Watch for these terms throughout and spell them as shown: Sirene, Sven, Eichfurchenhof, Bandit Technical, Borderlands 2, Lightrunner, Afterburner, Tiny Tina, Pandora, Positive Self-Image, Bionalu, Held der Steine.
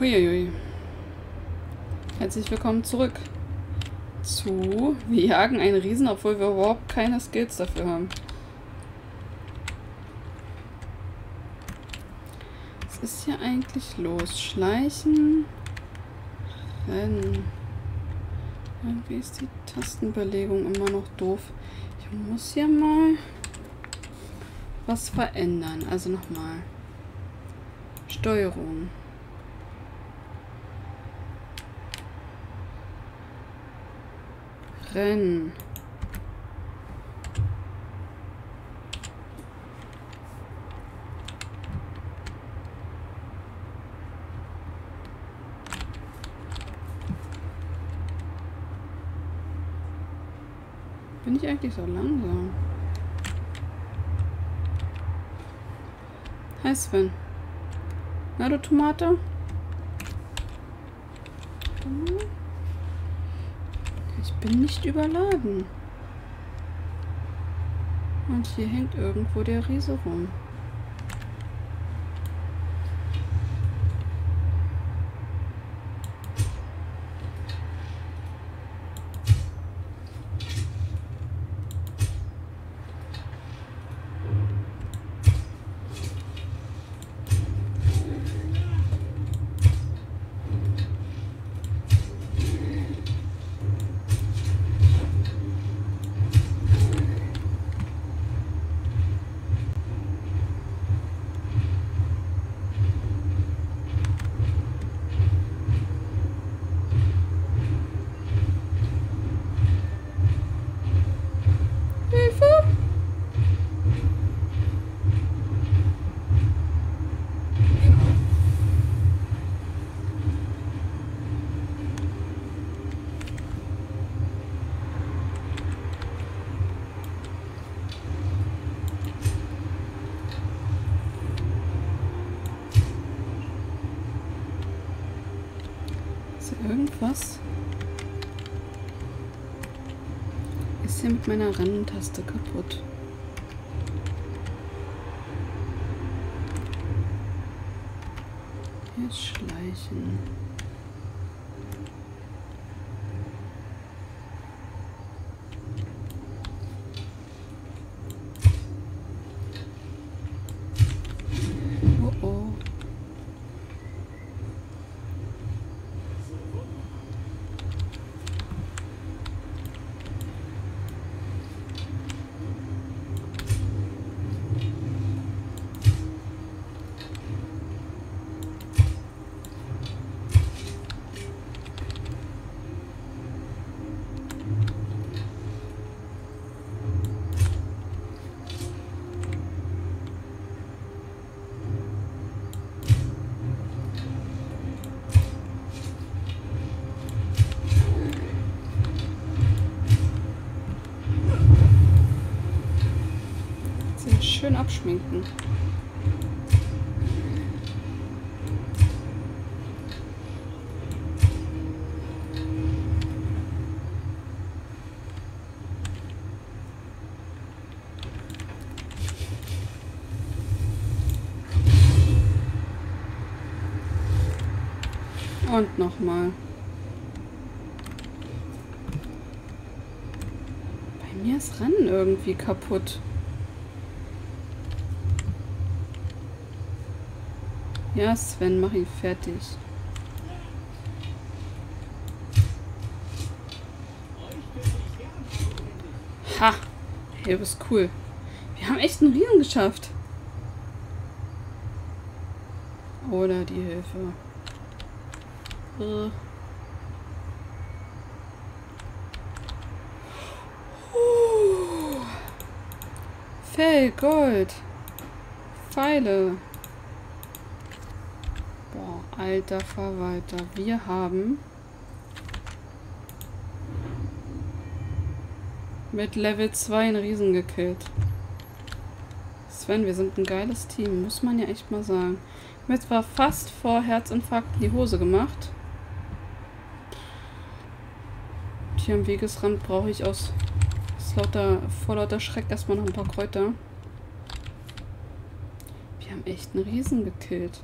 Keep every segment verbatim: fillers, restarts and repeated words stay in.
Huiuiui. Herzlich willkommen zurück zu... Wir jagen einen Riesen, obwohl wir überhaupt keine Skills dafür haben. Was ist hier eigentlich los? Schleichen? Rennen. Irgendwie ist die Tastenbelegung immer noch doof. Ich muss hier mal was verändern. Also nochmal. Steuerung. Rennen. Bin ich eigentlich so langsam? Hi Sven. Na du Tomate? Ich bin nicht überladen. Und hier hängt irgendwo der Riese rum. Irgendwas ist hier mit meiner Renntaste kaputt. Jetzt schleichen. Schön abschminken. Und nochmal. Bei mir ist Rennen irgendwie kaputt. Ja, Sven, mach ihn fertig. Ha! Hey, was cool. Wir haben echt einen Riesen geschafft. Oder die Hilfe. Uh. Uh. Fell, Gold. Pfeile. Alter Verwalter, wir haben mit Level zwei einen Riesen gekillt. Sven, wir sind ein geiles Team, muss man ja echt mal sagen. Ich habe zwar fast vor Herzinfarkt in die Hose gemacht. Und hier am Wegesrand brauche ich aus, aus lauter, vor lauter Schreck erstmal noch ein paar Kräuter. Wir haben echt einen Riesen gekillt.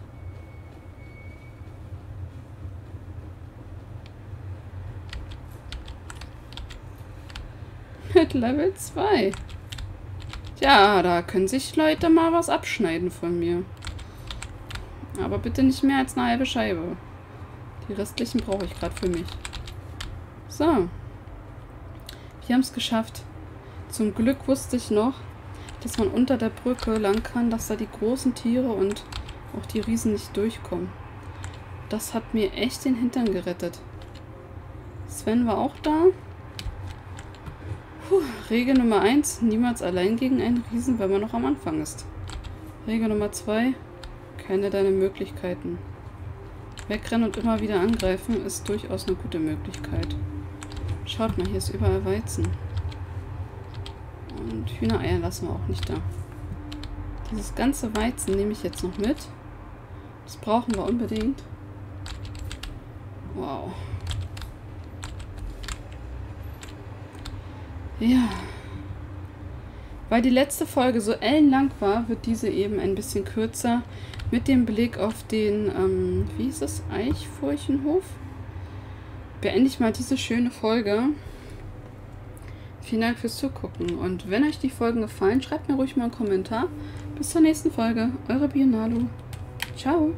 mit Level zwei. Tja, da können sich Leute mal was abschneiden von mir. Aber bitte nicht mehr als eine halbe Scheibe. Die restlichen brauche ich gerade für mich. So. Wir haben es geschafft. Zum Glück wusste ich noch, dass man unter der Brücke lang kann, dass da die großen Tiere und auch die Riesen nicht durchkommen. Das hat mir echt den Hintern gerettet. Sven war auch da. Puh, Regel Nummer eins, niemals allein gegen einen Riesen, wenn man noch am Anfang ist. Regel Nummer zwei, kenne deine Möglichkeiten. Wegrennen und immer wieder angreifen ist durchaus eine gute Möglichkeit. Schaut mal, hier ist überall Weizen. Und Hühnereier lassen wir auch nicht da. Dieses ganze Weizen nehme ich jetzt noch mit. Das brauchen wir unbedingt. Wow. Ja. Weil die letzte Folge so ellenlang war, wird diese eben ein bisschen kürzer. Mit dem Blick auf den, ähm, wie hieß es? Eichfurchenhof. Beende ich mal diese schöne Folge. Vielen Dank fürs Zugucken. Und wenn euch die Folgen gefallen, schreibt mir ruhig mal einen Kommentar. Bis zur nächsten Folge. Eure Bionalu. Ciao.